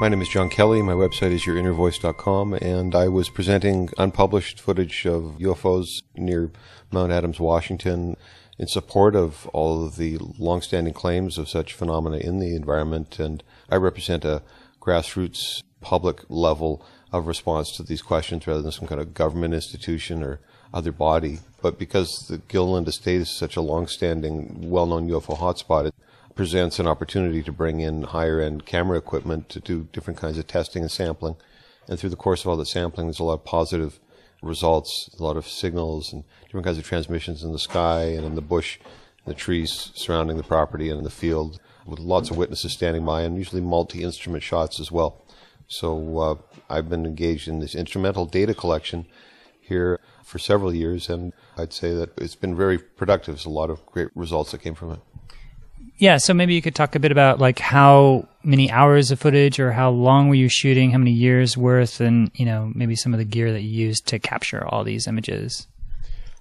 My name is John Kelly. My website is yourinnervoice.com, and I was presenting unpublished footage of UFOs near Mount Adams, Washington, in support of all of the long-standing claims of such phenomena in the environment, and I represent a grassroots public level of response to these questions rather than some kind of government institution or other body. But because the Gilliland estate is such a long-standing, well-known UFO hotspot, it presents an opportunity to bring in higher-end camera equipment to do different kinds of testing and sampling. And through the course of all the sampling, there's a lot of positive results, a lot of signals and different kinds of transmissions in the sky and in the bush, the trees surrounding the property and in the field, with lots of witnesses standing by, and usually multi-instrument shots as well. So I've been engaged in this instrumental data collection here for several years, and I'd say that it's been very productive. There's a lot of great results that came from it. Yeah, so maybe you could talk a bit about like how many hours of footage, or how long were you shooting, how many years worth, and maybe some of the gear that you used to capture all these images.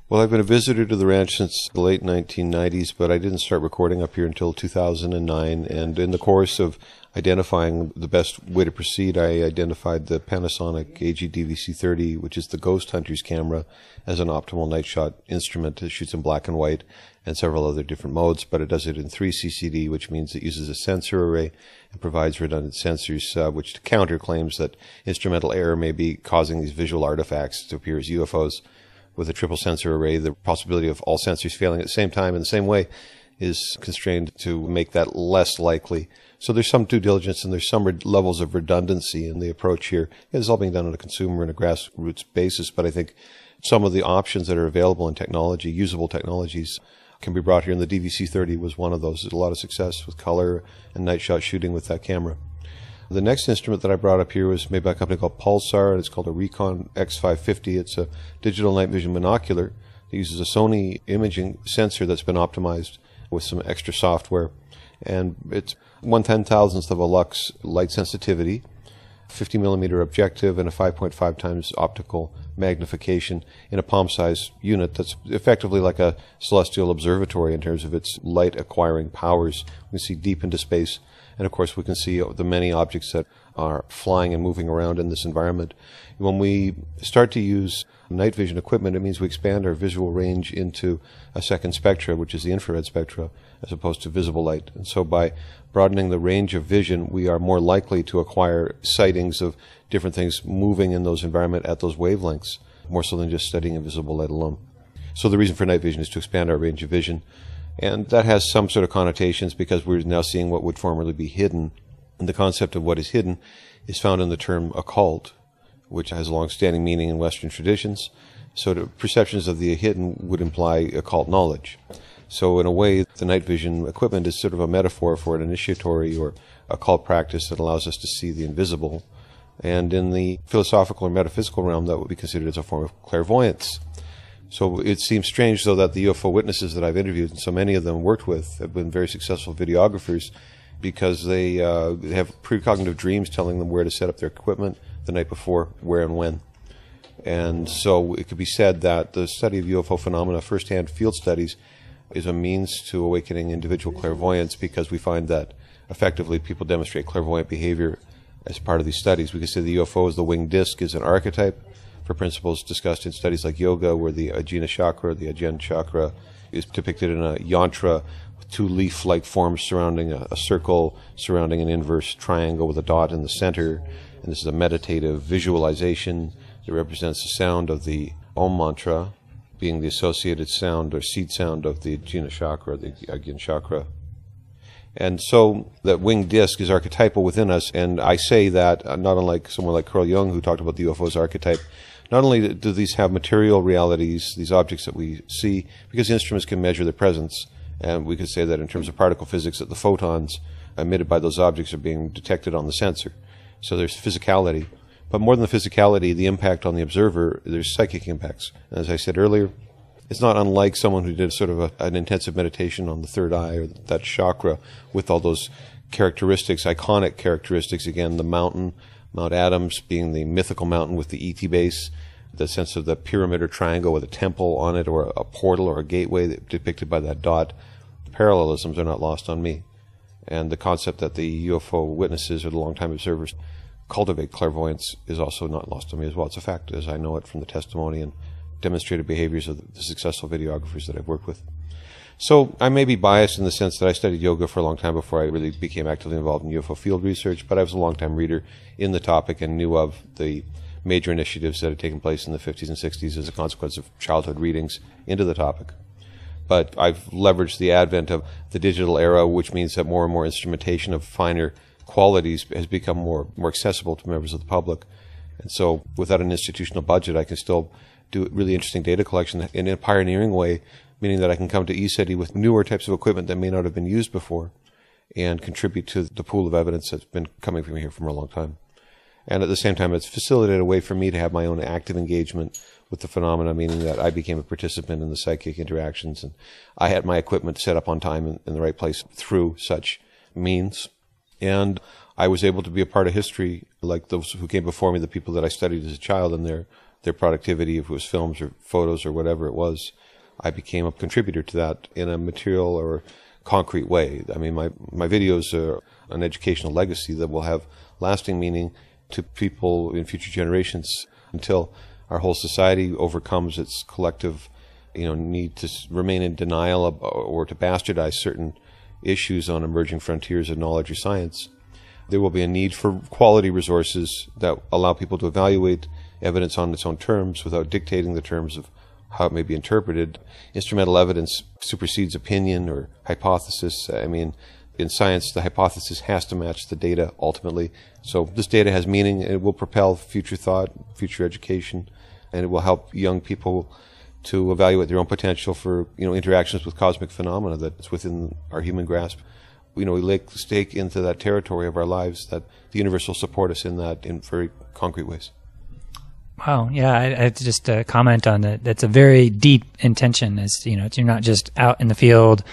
Well, I've been a visitor to the ranch since the late 1990s, but I didn't start recording up here until 2009. And in the course of identifying the best way to proceed, I identified the Panasonic AG-DVC-30, which is the ghost hunter's camera, as an optimal night shot instrument. It shoots in black and white and several other different modes, but it does it in 3CCD, which means it uses a sensor array and provides redundant sensors, which to counter claims that instrumental error may be causing these visual artifacts to appear as UFOs. With a triple sensor array, the possibility of all sensors failing at the same time in the same way is constrained to make that less likely. So there's some due diligence and there's some levels of redundancy in the approach here. It's all being done on a consumer and a grassroots basis, but I think some of the options that are available in technology, usable technologies, can be brought here, and the DVC-30 was one of those. There's a lot of success with color and night shot shooting with that camera. The next instrument that I brought up here was made by a company called Pulsar, and it's called a Recon X550. It's a digital night vision binocular that uses a Sony imaging sensor that's been optimized with some extra software. And it's 1/10,000th of a lux light sensitivity, 50 millimeter objective, and a 5.5 times optical magnification in a palm-sized unit that's effectively like a celestial observatory in terms of its light-acquiring powers. We can see deep into space. And of course, we can see the many objects that are flying and moving around in this environment. When we start to use night vision equipment, it means we expand our visual range into a second spectra, which is the infrared spectra, as opposed to visible light. And so by broadening the range of vision, we are more likely to acquire sightings of different things moving in those environment at those wavelengths, more so than just studying invisible light alone. So the reason for night vision is to expand our range of vision. And that has some sort of connotations because we're now seeing what would formerly be hidden. And the concept of what is hidden is found in the term occult, which has a long-standing meaning in Western traditions. So the perceptions of the hidden would imply occult knowledge. So in a way, the night vision equipment is sort of a metaphor for an initiatory or occult practice that allows us to see the invisible. And in the philosophical or metaphysical realm, that would be considered as a form of clairvoyance. So it seems strange, though, that the UFO witnesses that I've interviewed, and so many of them worked with, have been very successful videographers because they have precognitive dreams telling them where to set up their equipment the night before, where and when. And so it could be said that the study of UFO phenomena, first-hand field studies, is a means to awakening individual clairvoyance, because we find that effectively people demonstrate clairvoyant behavior as part of these studies. We could say the UFO as the winged disc is an archetype for principles discussed in studies like yoga, where the Ajna chakra is depicted in a yantra with two leaf-like forms surrounding a circle, surrounding an inverse triangle with a dot in the center. And this is a meditative visualization that represents the sound of the Om Mantra, being the associated sound or seed sound of the Ajna chakra, the Ajna chakra. And so that winged disc is archetypal within us, and I say that not unlike someone like Carl Jung, who talked about the UFO's archetype. Not only do these have material realities, these objects that we see, because instruments can measure their presence, and we could say that in terms of particle physics that the photons emitted by those objects are being detected on the sensor. So there's physicality. But more than the physicality, the impact on the observer, there's psychic impacts. And as I said earlier, it's not unlike someone who did sort of an intensive meditation on the third eye or that chakra with all those characteristics, iconic characteristics. Again, the mountain, Mount Adams being the mythical mountain with the ET base, the sense of the pyramid or triangle with a temple on it, or a portal or a gateway depicted by that dot. Parallelisms are not lost on me. And the concept that the UFO witnesses or the longtime observers cultivate clairvoyance is also not lost on me as well. It's a fact, as I know it from the testimony and demonstrated behaviors of the successful videographers that I've worked with. So I may be biased in the sense that I studied yoga for a long time before I really became actively involved in UFO field research, but I was a long-time reader in the topic and knew of the major initiatives that had taken place in the 50s and 60s as a consequence of childhood readings into the topic. But I've leveraged the advent of the digital era, which means that more and more instrumentation of finer qualities has become more accessible to members of the public. And so without an institutional budget, I can still do really interesting data collection in a pioneering way, meaning that I can come to ECETI with newer types of equipment that may not have been used before and contribute to the pool of evidence that's been coming from here for a long time. And at the same time, it's facilitated a way for me to have my own active engagement with the phenomena, meaning that I became a participant in the psychic interactions and I had my equipment set up on time and in the right place through such means. And I was able to be a part of history, like those who came before me, the people that I studied as a child and their productivity, if it was films or photos or whatever it was. I became a contributor to that in a material or concrete way. I mean, my videos are an educational legacy that will have lasting meaning to people in future generations until our whole society overcomes its collective, need to remain in denial of, or to bastardize certain issues on emerging frontiers of knowledge or science. There will be a need for quality resources that allow people to evaluate evidence on its own terms without dictating the terms of how it may be interpreted. Instrumental evidence supersedes opinion or hypothesis. I mean, in science, the hypothesis has to match the data ultimately. So this data has meaning. It will propel future thought, future education, and it will help young people to evaluate their own potential for, interactions with cosmic phenomena that's within our human grasp. We lay stake into that territory of our lives that the universe will support us in that in very concrete ways. Wow. Yeah. I just a comment on that. That's a very deep intention. Is, you're not just out in the field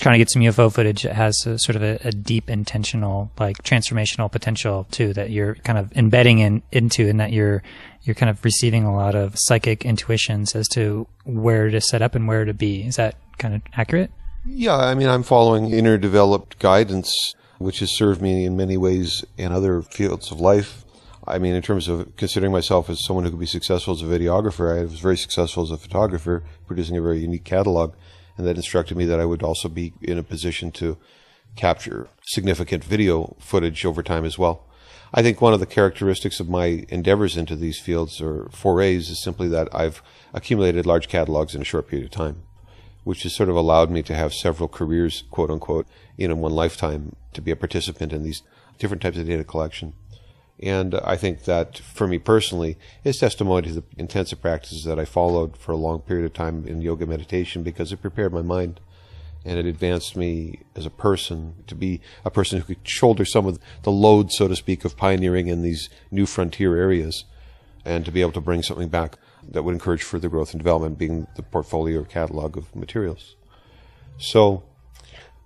trying to get some UFO footage. It has a sort of a deep intentional, like transformational potential too, that you're kind of embedding into, and that you're kind of receiving a lot of psychic intuitions as to where to set up and where to be. Is that kind of accurate? Yeah. I mean, I'm following inner developed guidance, which has served me in many ways in other fields of life. I mean, in terms of considering myself as someone who could be successful as a videographer, I was very successful as a photographer, producing a very unique catalog, and that instructed me that I would also be in a position to capture significant video footage over time as well. I think one of the characteristics of my endeavors into these fields or forays is simply that I've accumulated large catalogs in a short period of time, which has sort of allowed me to have several careers, quote unquote, in one lifetime, to be a participant in these different types of data collection. And I think that, for me personally, is testimony to the intensive practices that I followed for a long period of time in yoga meditation, because it prepared my mind and it advanced me as a person to be a person who could shoulder some of the load, so to speak, of pioneering in these new frontier areas, and to be able to bring something back that would encourage further growth and development, being the portfolio or catalog of materials. So,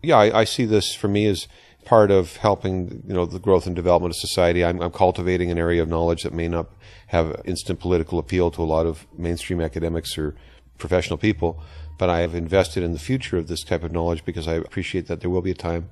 yeah, I see this for me as part of helping, the growth and development of society. I'm cultivating an area of knowledge that may not have instant political appeal to a lot of mainstream academics or professional people, but I have invested in the future of this type of knowledge because I appreciate that there will be a time,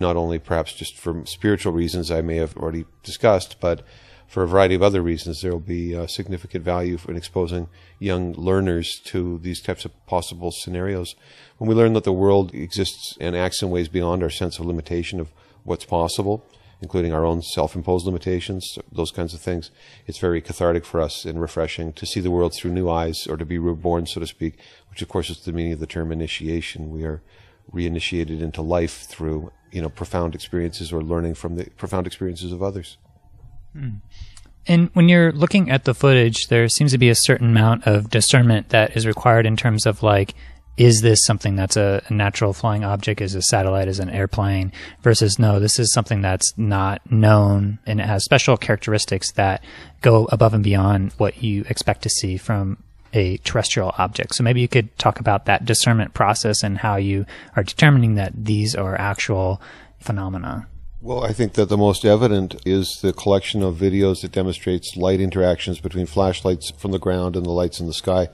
not only perhaps just for spiritual reasons I may have already discussed, but for a variety of other reasons, there will be significant value in exposing young learners to these types of possible scenarios. When we learn that the world exists and acts in ways beyond our sense of limitation of what's possible, including our own self-imposed limitations, those kinds of things, it's very cathartic for us and refreshing to see the world through new eyes, or to be reborn, so to speak, which of course is the meaning of the term initiation. We are reinitiated into life through, profound experiences, or learning from the profound experiences of others. And when you're looking at the footage, there seems to be a certain amount of discernment that is required in terms of, like, is this something that's a natural flying object, is a satellite, is an airplane, versus no, this is something that's not known and it has special characteristics that go above and beyond what you expect to see from a terrestrial object. So maybe you could talk about that discernment process and how you are determining that these are actual phenomena. Well, I think that the most evident is the collection of videos that demonstrates light interactions between flashlights from the ground and the lights in the sky.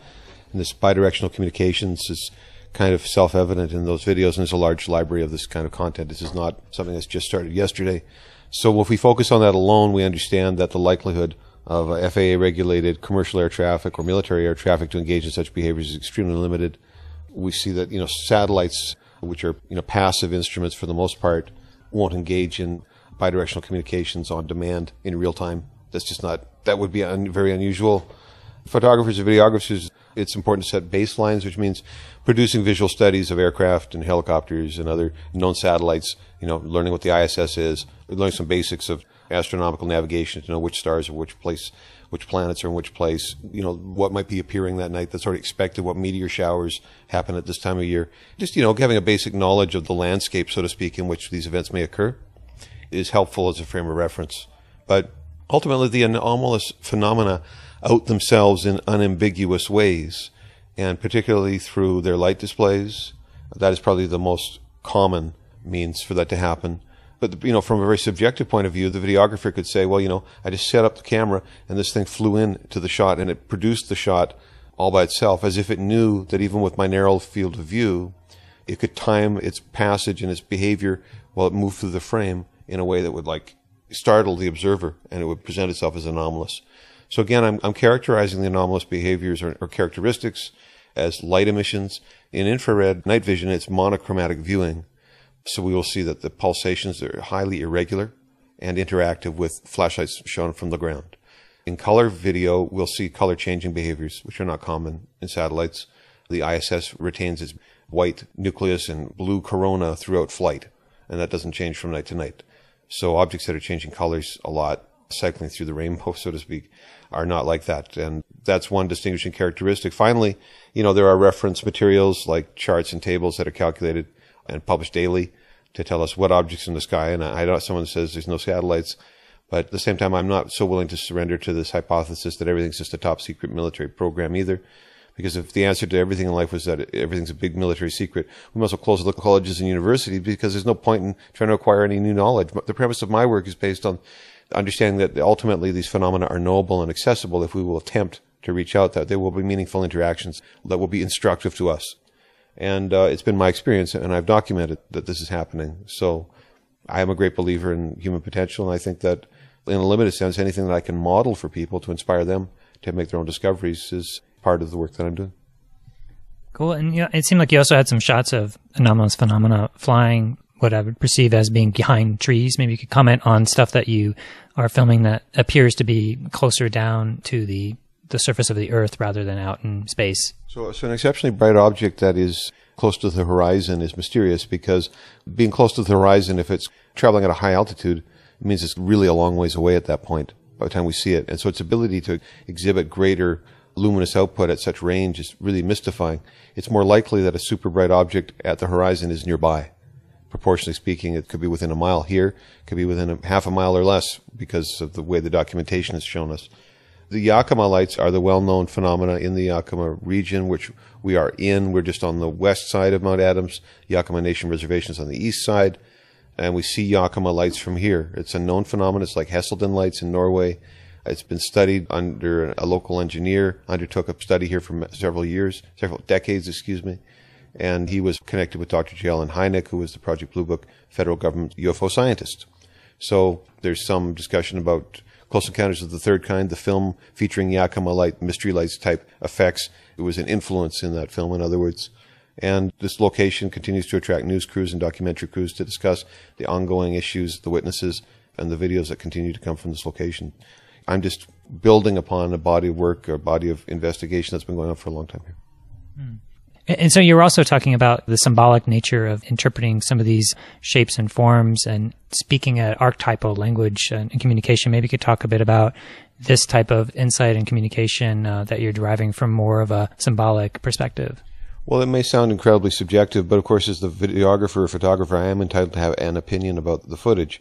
And this bidirectional communications is kind of self-evident in those videos, and there's a large library of this kind of content. This is not something that's just started yesterday. So if we focus on that alone, we understand that the likelihood of FAA-regulated commercial air traffic or military air traffic to engage in such behaviors is extremely limited. We see that, you know, satellites, which are, you know, passive instruments for the most part, won't engage in bidirectional communications on demand in real time. That's just not, that would be very unusual. Photographers and videographers, it's important to set baselines, which means producing visual studies of aircraft and helicopters and other known satellites, you know, learning what the ISS is, learning some basics of astronomical navigation to know which stars are which place, which planets are in which place, you know, what might be appearing that night that's already expected, what meteor showers happen at this time of year. Just, you know, having a basic knowledge of the landscape, so to speak, in which these events may occur is helpful as a frame of reference. But ultimately, the anomalous phenomena out themselves in unambiguous ways, and particularly through their light displays. That is probably the most common means for that to happen. But, you know, from a very subjective point of view, the videographer could say, well, you know, I just set up the camera and this thing flew in to the shot and it produced the shot all by itself, as if it knew that even with my narrow field of view, it could time its passage and its behavior while it moved through the frame in a way that would, like, startle the observer, and it would present itself as anomalous. So again, I'm characterizing the anomalous behaviors or characteristics as light emissions. In infrared night vision, it's monochromatic viewing. So we will see that the pulsations are highly irregular and interactive with flashlights shown from the ground. In color video, we'll see color-changing behaviors, which are not common in satellites. The ISS retains its white nucleus and blue corona throughout flight, and that doesn't change from night to night. So objects that are changing colors a lot, cycling through the rainbow, so to speak, are not like that. And that's one distinguishing characteristic. Finally, you know, there are reference materials like charts and tables that are calculated and published daily to tell us what objects in the sky. And I know someone says there's no satellites, but at the same time, I'm not so willing to surrender to this hypothesis that everything's just a top secret military program either. Because if the answer to everything in life was that everything's a big military secret, we must also close the colleges and universities, because there's no point in trying to acquire any new knowledge. The premise of my work is based on understanding that ultimately these phenomena are knowable and accessible if we will attempt to reach out, that there will be meaningful interactions that will be instructive to us. And it's been my experience, and I've documented that this is happening. So I am a great believer in human potential, and I think that in a limited sense, anything that I can model for people to inspire them to make their own discoveries is part of the work that I'm doing. Cool. And yeah, it seemed like you also had some shots of anomalous phenomena flying, what I would perceive as being behind trees. Maybe you could comment on stuff that you are filming that appears to be closer down to the surface of the earth rather than out in space. So an exceptionally bright object that is close to the horizon is mysterious, because being close to the horizon, if it's traveling at a high altitude, it means it's really a long ways away at that point by the time we see it. And so its ability to exhibit greater luminous output at such range is really mystifying. It's more likely that a super bright object at the horizon is nearby. Proportionally speaking, it could be within a mile here, could be within a half a mile or less, because of the way the documentation has shown us. The Yakima lights are the well-known phenomena in the Yakima region, which we are in. We're just on the west side of Mount Adams. Yakima Nation Reservation is on the east side, and we see Yakima lights from here. It's a known phenomenon. It's like Heselden lights in Norway. It's been studied under a local engineer, undertook a study here for several decades, and he was connected with Dr. J. Allen Hynek, who was the Project Blue Book federal government UFO scientist. So there's some discussion about Close Encounters of the Third Kind, the film featuring Yakima light, mystery lights type effects. It was an influence in that film, in other words. And this location continues to attract news crews and documentary crews to discuss the ongoing issues, the witnesses, and the videos that continue to come from this location. I'm just building upon a body of work or body of investigation that's been going on for a long time here. And so you were also talking about the symbolic nature of interpreting some of these shapes and forms and speaking an archetypal language and communication. Maybe you could talk a bit about this type of insight and communication that you're deriving from more of a symbolic perspective. Well, it may sound incredibly subjective, but of course, as the videographer or photographer, I am entitled to have an opinion about the footage.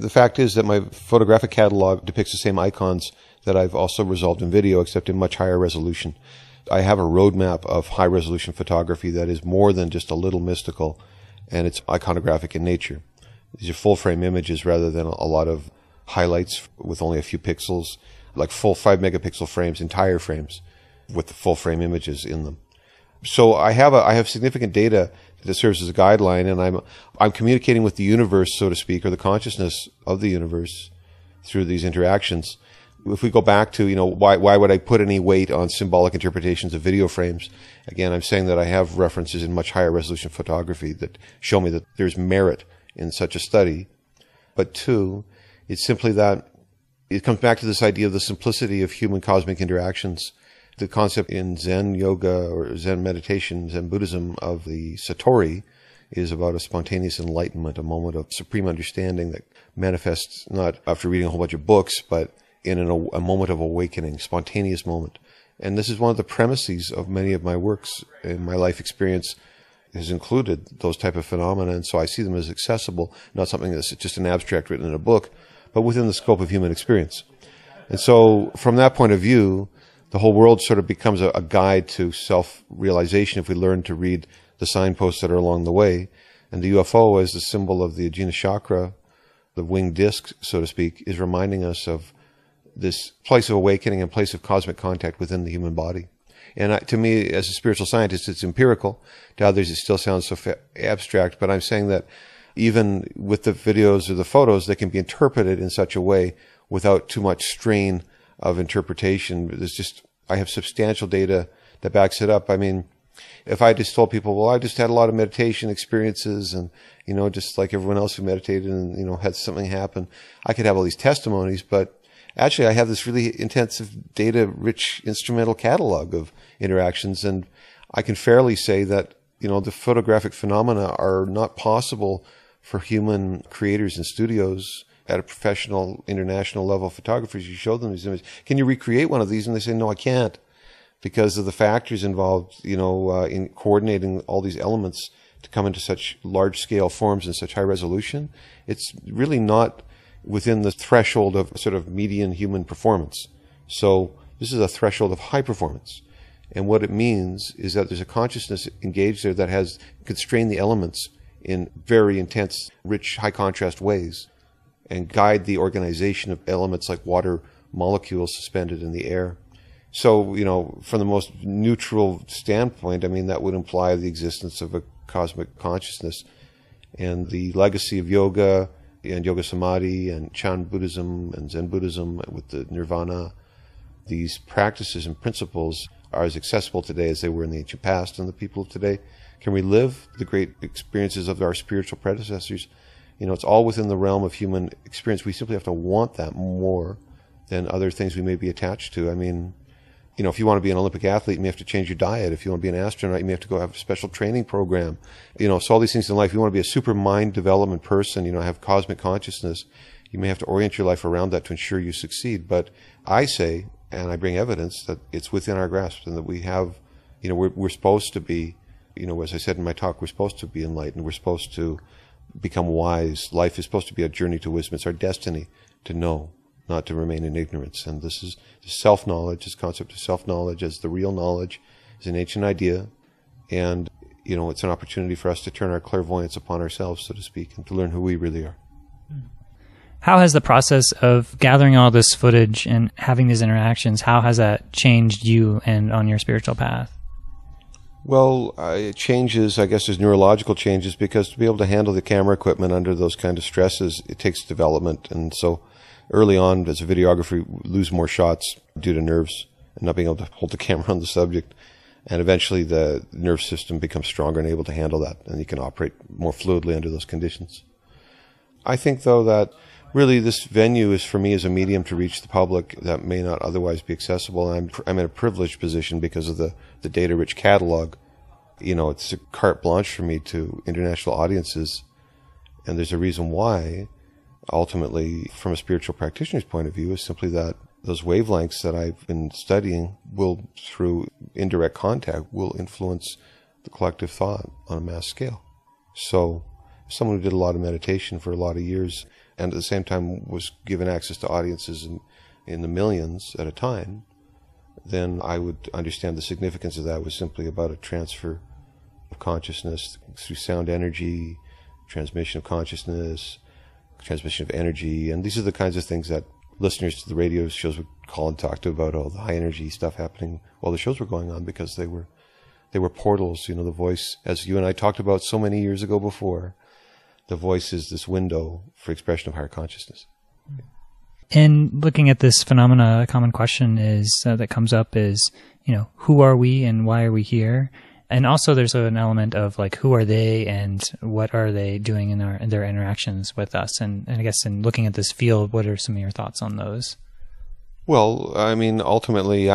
The fact is that my photographic catalog depicts the same icons that I've also resolved in video, except in much higher resolution. I have a roadmap of high-resolution photography that is more than just a little mystical, and it's iconographic in nature. These are full-frame images rather than a lot of highlights with only a few pixels, like full 5-megapixel frames, entire frames with the full-frame images in them. So I have significant data that serves as a guideline, and I'm communicating with the universe, so to speak, or the consciousness of the universe through these interactions. If we go back to, why would I put any weight on symbolic interpretations of video frames? Again, I'm saying that I have references in much higher resolution photography that show me that there's merit in such a study. But two, it's simply that it comes back to this idea of the simplicity of human cosmic interactions. The concept in Zen yoga or Zen meditation, Zen Buddhism, of the Satori is about a spontaneous enlightenment, a moment of supreme understanding that manifests not after reading a whole bunch of books, but in a moment of awakening, spontaneous moment. And this is one of the premises of many of my works, and my life experience has included those type of phenomena, and so I see them as accessible, not something that's just an abstract written in a book, but within the scope of human experience. And so from that point of view, the whole world sort of becomes a guide to self-realization if we learn to read the signposts that are along the way. And the UFO, as the symbol of the Ajna chakra, the winged disc, so to speak, is reminding us of this place of awakening and place of cosmic contact within the human body. And to me, as a spiritual scientist, it's empirical. To others, it still sounds so abstract, but I'm saying that even with the videos or the photos, they can be interpreted in such a way without too much strain of interpretation. There's just, I have substantial data that backs it up. I mean, if I just told people, well, I just had a lot of meditation experiences and, just like everyone else who meditated and, had something happen, I could have all these testimonies, but actually, I have this really intensive, data-rich, instrumental catalog of interactions, and I can fairly say that, the photographic phenomena are not possible for human creators in studios at a professional, international level. Photographers, you show them these images. Can you recreate one of these? And they say, no, I can't, because of the factors involved, in coordinating all these elements to come into such large-scale forms and such high resolution. It's really not within the threshold of sort of median human performance. So this is a threshold of high performance. And what it means is that there's a consciousness engaged there that has constrained the elements in very intense, rich, high contrast ways and guide the organization of elements like water molecules suspended in the air. So, from the most neutral standpoint, I mean, that would imply the existence of a cosmic consciousness. And the legacy of yoga and Yoga Samadhi and Chan Buddhism and Zen Buddhism with the Nirvana, these practices and principles are as accessible today as they were in the ancient past, and the people of today can relive the great experiences of our spiritual predecessors. It's all within the realm of human experience. We simply have to want that more than other things we may be attached to. I mean, if you want to be an Olympic athlete, you may have to change your diet. If you want to be an astronaut, you may have to go have a special training program. So all these things in life, if you want to be a super mind development person, have cosmic consciousness, you may have to orient your life around that to ensure you succeed. But I say, and I bring evidence, that it's within our grasp and that we have, we're supposed to be, as I said in my talk, we're supposed to be enlightened. We're supposed to become wise. Life is supposed to be a journey to wisdom. It's our destiny to know, not to remain in ignorance. And this is self-knowledge, this concept of self-knowledge as the real knowledge is an ancient idea. And, it's an opportunity for us to turn our clairvoyance upon ourselves, so to speak, and to learn who we really are. How has the process of gathering all this footage and having these interactions, how has that changed you and on your spiritual path? Well, it changes, I guess there's neurological changes, because to be able to handle the camera equipment under those kind of stresses, it takes development. And so early on, as a videographer, we lose more shots due to nerves and not being able to hold the camera on the subject. And eventually the nerve system becomes stronger and able to handle that, and you can operate more fluidly under those conditions. I think, though, that really this venue is, for me, as a medium to reach the public that may not otherwise be accessible. And I'm in a privileged position because of the data-rich catalog. It's a carte blanche for me to international audiences, and there's a reason why. Ultimately, from a spiritual practitioner's point of view, is simply that those wavelengths that I've been studying will, through indirect contact, will influence the collective thought on a mass scale. So, someone who did a lot of meditation for a lot of years and at the same time was given access to audiences in the millions at a time, then I would understand the significance of that was simply about a transfer of consciousness through sound energy, transmission of consciousness, transmission of energy, and these are the kinds of things that listeners to the radio shows would call and talk to about all the high energy stuff happening while the shows were going on, because they were They were portals, you know, the voice, as you and I talked about so many years ago before, the voice is this window for expression of higher consciousness. And looking at this phenomena, a common question is that comes up is, you know, who are we and why are we here? And also there's an element of like, who are they and what are they doing in their interactions with us? And I guess in looking at this field, what are some of your thoughts on those? Well, I mean, ultimately,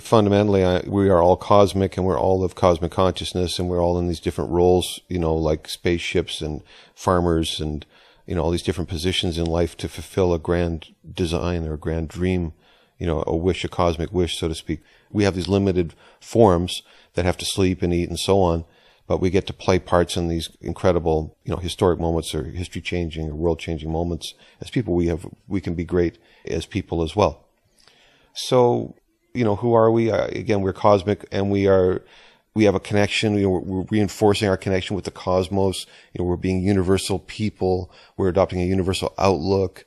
fundamentally, we are all cosmic, and we're all of cosmic consciousness, and we're all in these different roles, you know, like spaceships and farmers and, you know, all these different positions in life to fulfill a grand design or a grand dream, you know, a wish, a cosmic wish, so to speak. We have these limited forms that have to sleep and eat and so on, but we get to play parts in these incredible, you know, historic moments or history-changing or world-changing moments. As people, we can be great as people as well. So, you know, who are we? Again, we're cosmic, and we have a connection. You know, we're reinforcing our connection with the cosmos. You know, we're being universal people. We're adopting a universal outlook,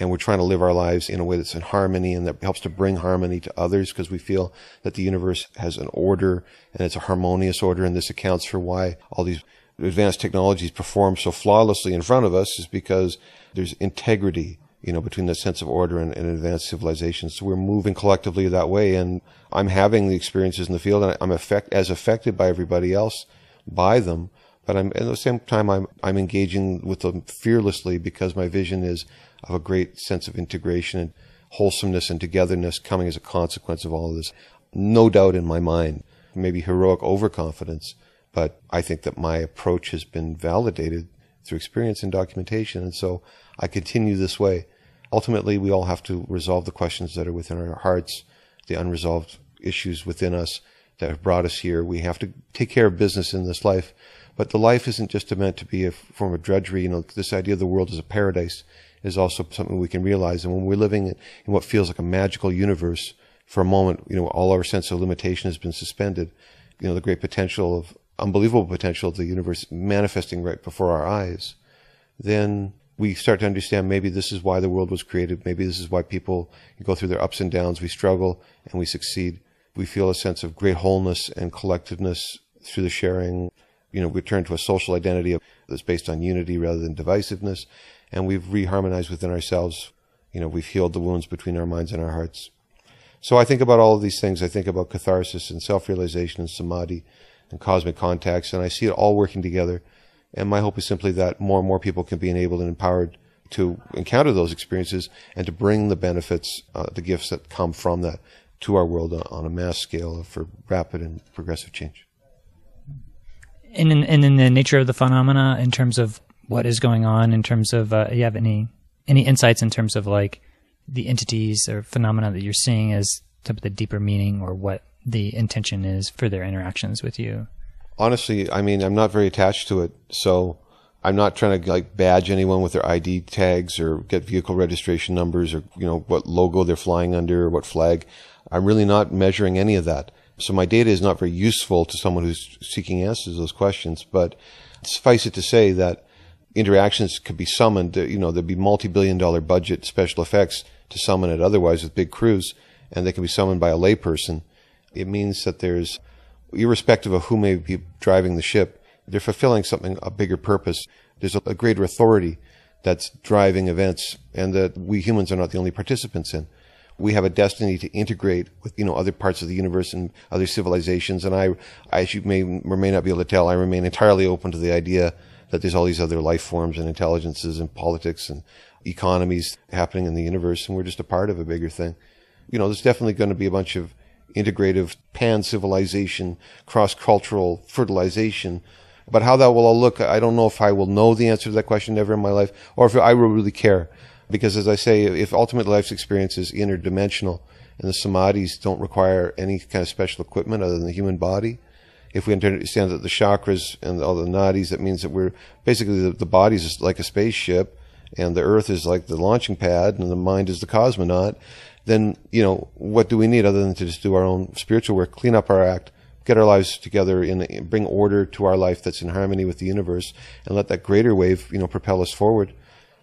and we're trying to live our lives in a way that's in harmony and that helps to bring harmony to others, because we feel that the universe has an order, and it's a harmonious order. And this accounts for why all these advanced technologies perform so flawlessly in front of us, is because there's integrity, you know, between the sense of order and advanced civilization. So we're moving collectively that way, and I'm having the experiences in the field, and I'm as affected by everybody else by them, but I'm at the same time I'm engaging with them fearlessly, because my vision is of a great sense of integration and wholesomeness and togetherness coming as a consequence of all of this. No doubt in my mind, maybe heroic overconfidence, but I think that my approach has been validated through experience and documentation, and so I continue this way. Ultimately, we all have to resolve the questions that are within our hearts, the unresolved issues within us that have brought us here. We have to take care of business in this life, but the life isn't just meant to be a form of drudgery. You know, this idea of the world as a paradise is also something we can realize. And when we're living in what feels like a magical universe for a moment, you know, all our sense of limitation has been suspended. You know, the great potential of, unbelievable potential of the universe manifesting right before our eyes, then we start to understand maybe this is why the world was created. Maybe this is why people go through their ups and downs. We struggle and we succeed. We feel a sense of great wholeness and collectiveness through the sharing. You know, we turn to a social identity that's based on unity rather than divisiveness. And we've reharmonized within ourselves. You know, we've healed the wounds between our minds and our hearts. So I think about all of these things. I think about catharsis and self-realization and samadhi and cosmic contacts, and I see it all working together. And my hope is simply that more and more people can be enabled and empowered to encounter those experiences and to bring the benefits, the gifts that come from that to our world on a mass scale for rapid and progressive change. And in the nature of the phenomena, in terms of what is going on, in terms of, you have any insights in terms of like the entities or phenomena that you're seeing as type of the deeper meaning or what the intention is for their interactions with you? Honestly, I mean, I'm not very attached to it, so I'm not trying to like badge anyone with their ID tags or get vehicle registration numbers or, you know, what logo they're flying under or what flag. I'm really not measuring any of that. So my data is not very useful to someone who's seeking answers to those questions, but suffice it to say that interactions could be summoned. You know, there'd be multi-billion-dollar budget special effects to summon it otherwise with big crews, and they can be summoned by a layperson. It means that there's, irrespective of who may be driving the ship, they're fulfilling something, a bigger purpose. There's a greater authority that's driving events, and that we humans are not the only participants in. We have a destiny to integrate with, you know, other parts of the universe and other civilizations. And I, as you may or may not be able to tell, I remain entirely open to the idea that there's all these other life forms and intelligences and politics and economies happening in the universe, and we're just a part of a bigger thing. You know, there's definitely going to be a bunch of integrative pan-civilization, cross-cultural fertilization. But how that will all look, I don't know if I will know the answer to that question ever in my life, or if I will really care. Because as I say, if ultimate life's experience is interdimensional, and the samadhis don't require any kind of special equipment other than the human body, if we understand that the chakras and all the nadis, that means that we're basically, the body is like a spaceship, and the earth is like the launching pad, and the mind is the cosmonaut, then, you know, what do we need other than to just do our own spiritual work, clean up our act, get our lives together, and bring order to our life that's in harmony with the universe, and let that greater wave, you know, propel us forward.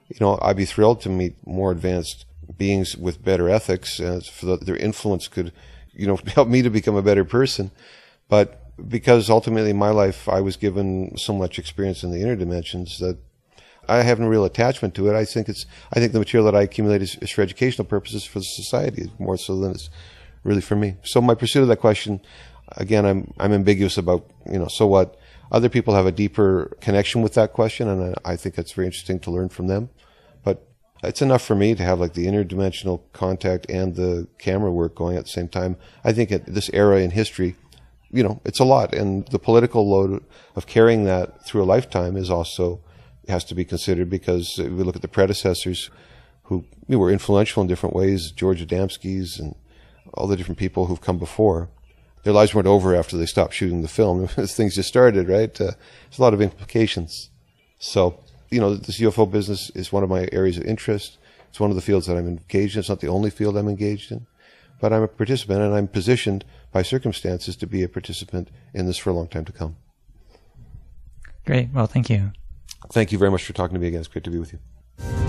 You know, I'd be thrilled to meet more advanced beings with better ethics, so that their influence could, you know, help me to become a better person. But because ultimately in my life I was given so much experience in the inner dimensions that I have no real attachment to it. I think the material that I accumulate is for educational purposes for the society more so than it's really for me. So my pursuit of that question, again, I'm ambiguous about, so what? Other people have a deeper connection with that question, and I think it's very interesting to learn from them. But it's enough for me to have like the interdimensional contact and the camera work going at the same time. I think at this era in history, it's a lot, and the political load of carrying that through a lifetime is also has to be considered, because if we look at the predecessors who were influential in different ways, George Adamski's and all the different people who've come before, their lives weren't over after they stopped shooting the film. Things just started, right? There's a lot of implications. So, this UFO business is one of my areas of interest. It's one of the fields that I'm engaged in. It's not the only field I'm engaged in, but I'm a participant, and I'm positioned by circumstances to be a participant in this for a long time to come. Great. Well, thank you. Thank you very much for talking to me again. It's great to be with you.